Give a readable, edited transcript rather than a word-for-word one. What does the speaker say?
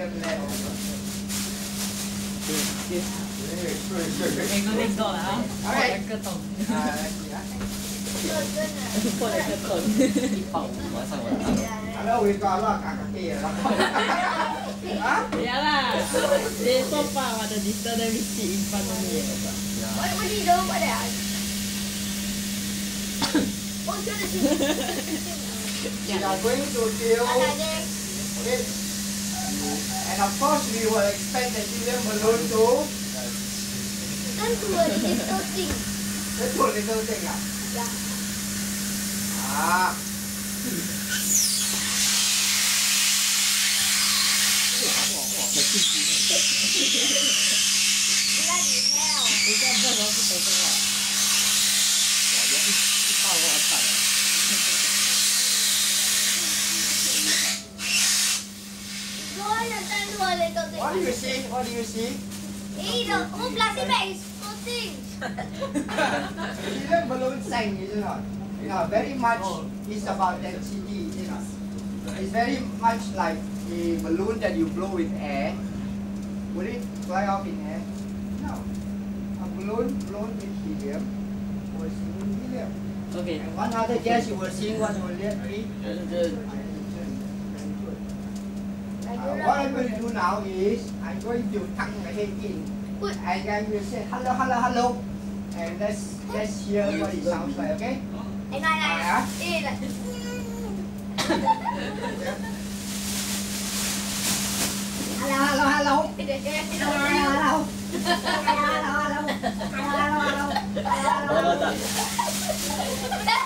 They so far want to disturb them we sit in front of me. What do you do about that? We are going to deal with it. And of course we will expect the children balloon to turn to a little thing. Turn to a little thing? Yeah. What do you see? What do you see? Hey, the whole plastic bag is floating. Even balloon sank, isn't it? You know, very much is about density, isn't it? It's very much like a balloon that you blow with air. Would it fly off in air? No. A balloon blown with helium was in helium. Okay. And one other guess you were seeing was already. What I'm going to do now is I'm going to tuck my head in and then we'll say hello, hello, hello, and let's hear what it sounds like, okay? And I hello, hello, hello. Hello, hello, hello. Hello, hello, hello.